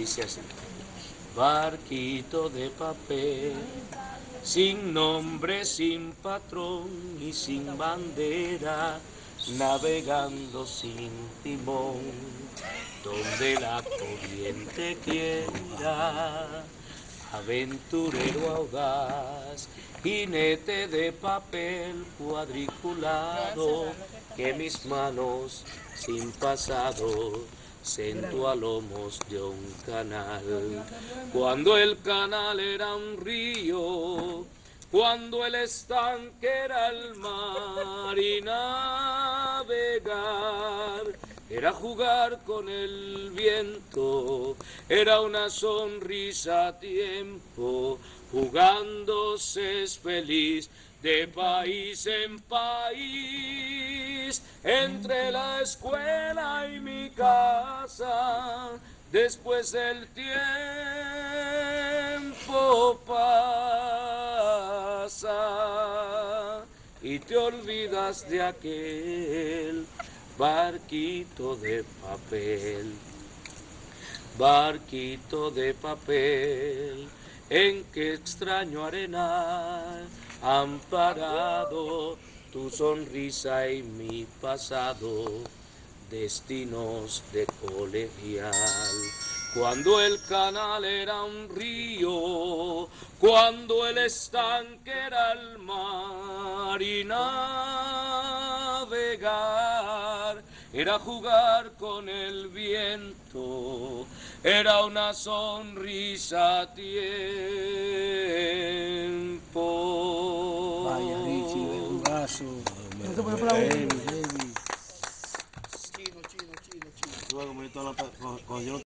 Dice así: barquito de papel, sin nombre, sin patrón y sin bandera, navegando sin timón, donde la corriente quiera. Aventurero audaz, jinete de papel cuadriculado, que mis manos sin pasado sentó a lomos de un canal. Cuando el canal era un río, cuando el estanque era el mar, y navegar era jugar con el viento, era una sonrisa a tiempo, jugando se es feliz, de país en país, entre la escuela y mi casa, después el tiempo pasa, y te olvidas de aquel barquito de papel, barquito de papel, en qué extraño arenal han parado tu sonrisa y mi pasado, destinos de colegial. Cuando el canal era un río, cuando el estanque era el mar, y navegar era jugar con el viento, era una sonrisa a tiempo. Vaya, Richie, de jugazo. Chino.